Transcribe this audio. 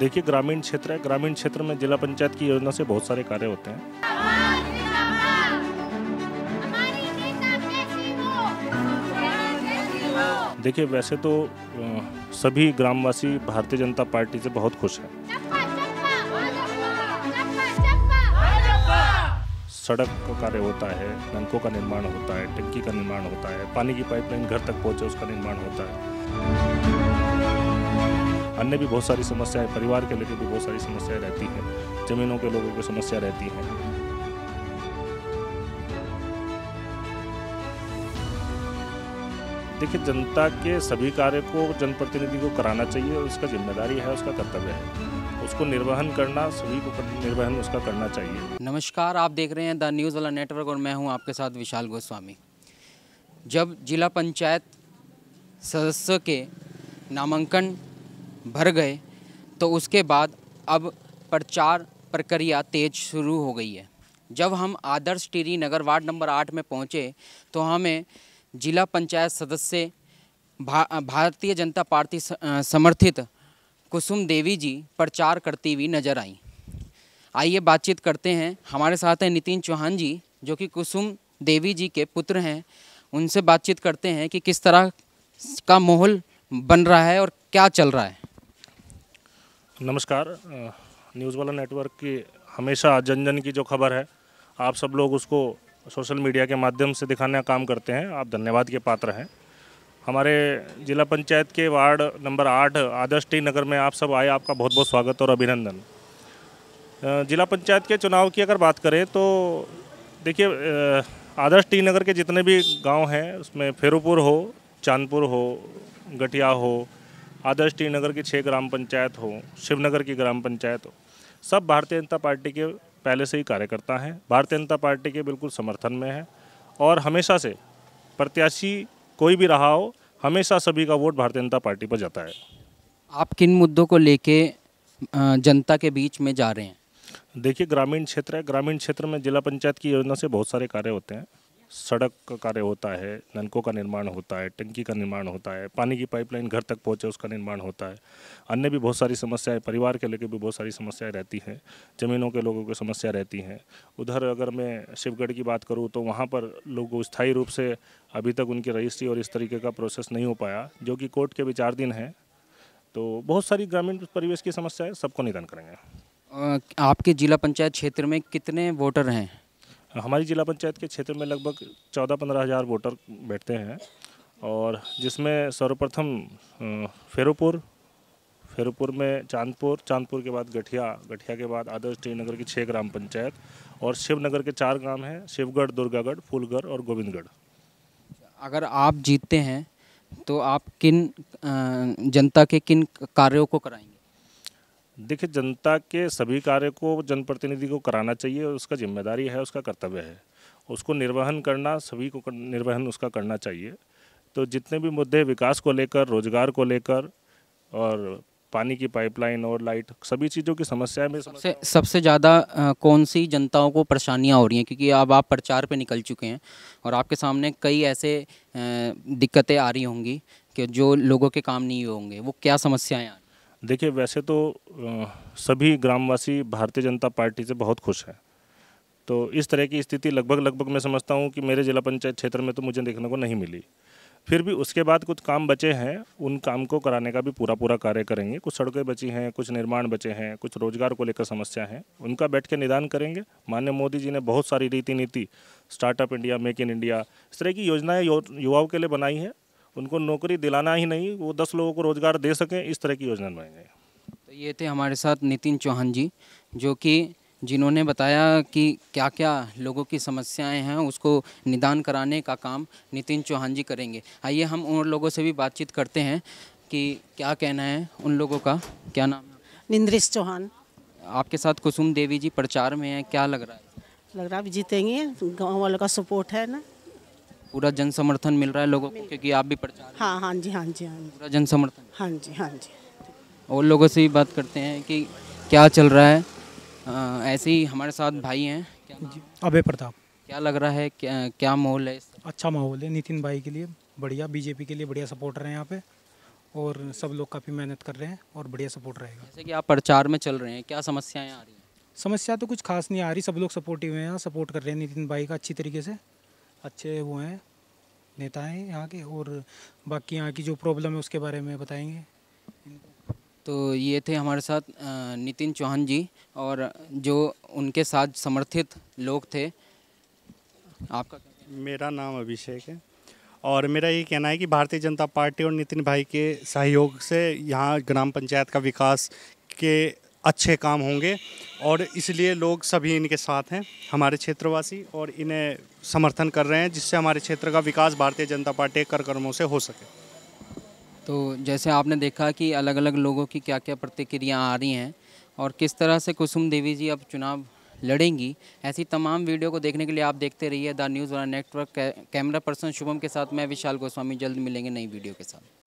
देखिए ग्रामीण क्षेत्र है, ग्रामीण क्षेत्र में जिला पंचायत की योजना से बहुत सारे कार्य होते हैं। देखिए वैसे तो सभी ग्रामवासी भारतीय जनता पार्टी से बहुत खुश हैं। सड़क का कार्य होता है, नलकों का निर्माण होता है, टंकी का निर्माण होता है, पानी की पाइपलाइन घर तक पहुंचे उसका निर्माण होता है। अन्य भी बहुत सारी समस्याएं, परिवार के लेकर भी बहुत सारी समस्याएं रहती हैं, जमीनों के लोगों की समस्या रहती है। देखिए जनता के सभी कार्य को जनप्रतिनिधि को कराना चाहिए और उसका जिम्मेदारी है, उसका कर्तव्य है, उसको निर्वहन करना, सभी को निर्वहन उसका करना चाहिए। नमस्कार, आप देख रहे हैं द न्यूज़वाला नेटवर्क और मैं हूं आपके साथ विशाल गोस्वामी। जब जिला पंचायत सदस्य के नामांकन भर गए तो उसके बाद अब प्रचार प्रक्रिया तेज शुरू हो गई है। जब हम आदर्श टीन नगर वार्ड नंबर 8 में पहुँचे तो हमें जिला पंचायत सदस्य भारतीय जनता पार्टी समर्थित कुसुम देवी जी प्रचार करती हुई नजर आईं। आइए बातचीत करते हैं, हमारे साथ हैं नितिन चौहान जी जो कि कुसुम देवी जी के पुत्र हैं। उनसे बातचीत करते हैं कि किस तरह का माहौल बन रहा है और क्या चल रहा है। नमस्कार, न्यूज़वाला नेटवर्क की हमेशा जन जन की जो खबर है आप सब लोग उसको सोशल मीडिया के माध्यम से दिखाने का काम करते हैं, आप धन्यवाद के पात्र हैं। हमारे जिला पंचायत के वार्ड नंबर 8 आदर्श टीन नगर में आप सब आए, आपका बहुत बहुत स्वागत और अभिनंदन। जिला पंचायत के चुनाव की अगर बात करें तो देखिए आदर्श टीन नगर के जितने भी गांव हैं उसमें फेरूपुर हो, चांदपुर हो, गठिया हो, आदर्श टीन नगर की 6 ग्राम पंचायत हो, शिवनगर की ग्राम पंचायत हो, सब भारतीय जनता पार्टी के पहले से ही कार्यकर्ता हैं, भारतीय जनता पार्टी के बिल्कुल समर्थन में है और हमेशा से प्रत्याशी कोई भी रहा हो हमेशा सभी का वोट भारतीय जनता पार्टी पर जाता है। आप किन मुद्दों को लेके जनता के बीच में जा रहे हैं? देखिए ग्रामीण क्षेत्र है, ग्रामीण क्षेत्र में जिला पंचायत की योजना से बहुत सारे कार्य होते हैं। सड़क का कार्य होता है, नलकों का निर्माण होता है, टंकी का निर्माण होता है, पानी की पाइपलाइन घर तक पहुंचे उसका निर्माण होता है। अन्य भी बहुत सारी समस्याएं, परिवार के लेकर भी बहुत सारी समस्याएं रहती हैं, ज़मीनों के लोगों की समस्या रहती हैं। उधर अगर मैं शिवगढ़ की बात करूं तो वहां पर लोगों स्थायी रूप से अभी तक उनकी रजिस्ट्री और इस तरीके का प्रोसेस नहीं हो पाया जो कि कोर्ट के विचाराधीन है। तो बहुत सारी ग्रामीण परिवेश की समस्या है, सबको निदान करेंगे। आपके जिला पंचायत क्षेत्र में कितने वोटर हैं? हमारी जिला पंचायत के क्षेत्र में लगभग 14-15 हज़ार वोटर बैठते हैं और जिसमें सर्वप्रथम फेरूपुर में चांदपुर, चांदपुर के बाद गठिया, गठिया के बाद आदर्श टीन नगर की 6 ग्राम पंचायत और शिवनगर के 4 ग्राम हैं, शिवगढ़, दुर्गागढ़, फूलगढ़ और गोविंदगढ़। अगर आप जीतते हैं तो आप किन जनता के किन कार्यों को कराएंगे? देखिए जनता के सभी कार्य को जनप्रतिनिधि को कराना चाहिए और उसका जिम्मेदारी है, उसका कर्तव्य है, उसको निर्वहन करना, सभी को निर्वहन उसका करना चाहिए। तो जितने भी मुद्दे विकास को लेकर, रोजगार को लेकर और पानी की पाइपलाइन और लाइट, सभी चीज़ों की समस्याएं में सबसे ज़्यादा कौन सी जनताओं को परेशानियां हो रही हैं? क्योंकि अब आप प्रचार पे निकल चुके हैं और आपके सामने कई ऐसे दिक्कतें आ रही होंगी कि जो लोगों के काम नहीं होंगे, वो क्या समस्याएँ आ रही? देखिए वैसे तो सभी ग्रामवासी भारतीय जनता पार्टी से बहुत खुश हैं, तो इस तरह की स्थिति लगभग मैं समझता हूं कि मेरे जिला पंचायत क्षेत्र में तो मुझे देखने को नहीं मिली। फिर भी उसके बाद कुछ काम बचे हैं, उन काम को कराने का भी पूरा कार्य करेंगे। कुछ सड़कें बची हैं, कुछ निर्माण बचे हैं, कुछ रोजगार को लेकर समस्या है, उनका बैठ के निदान करेंगे। माननीय मोदी जी ने बहुत सारी रीति नीति, startup India, make in India, इस तरह की योजनाएँ युवाओं के लिए बनाई है। उनको नौकरी दिलाना ही नहीं, वो 10 लोगों को रोजगार दे सकें, इस तरह की योजना बनाएंगे। तो ये थे हमारे साथ नितिन चौहान जी जो कि जिन्होंने बताया कि क्या क्या लोगों की समस्याएं हैं, उसको निदान कराने का काम नितिन चौहान जी करेंगे। आइए हम उन लोगों से भी बातचीत करते हैं कि क्या कहना है उन लोगों का। क्या नाम? निंद्रिश चौहान। आपके साथ कुसुम देवी जी प्रचार में हैं, क्या लग रहा है? लग रहा है जीतेंगे, गाँव वालों का सपोर्ट है ना, पूरा जन समर्थन मिल रहा है लोगों को, क्योंकि आप भी प्रचार। हाँ जी पूरा जन समर्थन। हाँ जी। और लोगों से भी बात करते हैं कि क्या चल रहा है। ऐसे ही हमारे साथ भाई हैं, अभय प्रताप। क्या लग रहा है, क्या माहौल है? अच्छा माहौल है, नितिन भाई के लिए बढ़िया, बीजेपी के लिए बढ़िया सपोर्टर हैं यहाँ पे और सब लोग काफ़ी मेहनत कर रहे हैं और बढ़िया सपोर्ट रहेगा। जैसे कि आप प्रचार में चल रहे हैं, क्या समस्याएं आ रही हैं? समस्या तो कुछ खास नहीं आ रही, सब लोग सपोर्टिव हैं, सपोर्ट कर रहे हैं नितिन भाई का अच्छी तरीके से। अच्छे वो हैं, नेता हैं यहाँ के, और बाकी यहाँ की जो प्रॉब्लम है उसके बारे में बताएँगे। तो ये थे हमारे साथ नितिन चौहान जी और जो उनके साथ समर्थित लोग थे। आपका? मेरा नाम अभिषेक है और मेरा ये कहना है कि भारतीय जनता पार्टी और नितिन भाई के सहयोग से यहाँ ग्राम पंचायत का विकास के अच्छे काम होंगे और इसलिए लोग सभी इनके साथ हैं, हमारे क्षेत्रवासी, और इन्हें समर्थन कर रहे हैं जिससे हमारे क्षेत्र का विकास भारतीय जनता पार्टी के कार्यक्रमों से हो सके। तो जैसे आपने देखा कि अलग अलग लोगों की क्या क्या प्रतिक्रिया आ रही हैं और किस तरह से कुसुम देवी जी अब चुनाव लड़ेंगी, ऐसी तमाम वीडियो को देखने के लिए आप देखते रहिए the Newswala network. Camera person Shubham के साथ मैं विशाल गोस्वामी, जल्द मिलेंगे नई वीडियो के साथ।